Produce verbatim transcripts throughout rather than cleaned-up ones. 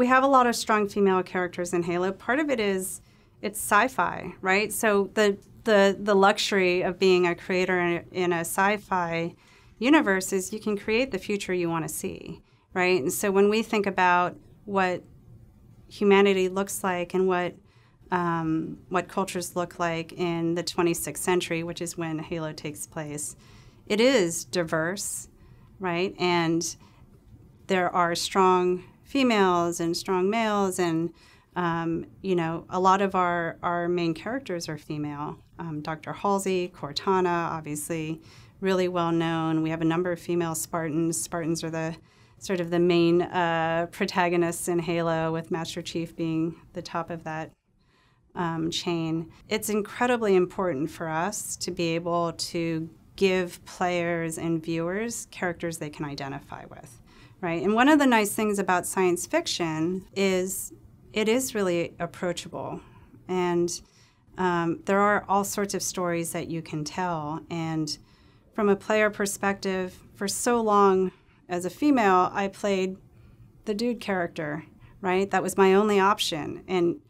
we have a lot of strong female characters in Halo. Part of it is it's sci-fi, right? So the the the luxury of being a creator in, in a sci-fi universe is you can create the future you want to see, right? And so when we think about what humanity looks like and what um, what cultures look like in the twenty-sixth century, which is when Halo takes place, it is diverse, right? And there are strong females and strong males, and um, you know, a lot of our, our main characters are female. Um, Doctor Halsey, Cortana, obviously really well known. We have a number of female Spartans. Spartans are the sort of the main uh, protagonists in Halo, with Master Chief being the top of that um, chain. It's incredibly important for us to be able to give players and viewers characters they can identify with, right? And one of the nice things about science fiction is it is really approachable, and um, there are all sorts of stories that you can tell. And from a player perspective, for so long, as a female, I played the dude character, right? That was my only option. And,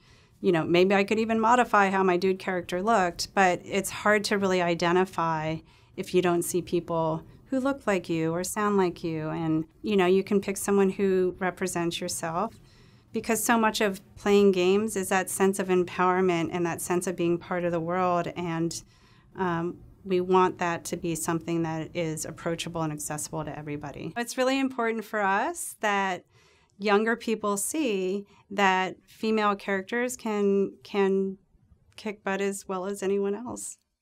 you know, maybe I could even modify how my dude character looked, but it's hard to really identify if you don't see people who look like you or sound like you. And, you know, you can pick someone who represents yourself, because so much of playing games is that sense of empowerment and that sense of being part of the world. And um, we want that to be something that is approachable and accessible to everybody. It's really important for us that younger people see that female characters can, can kick butt as well as anyone else.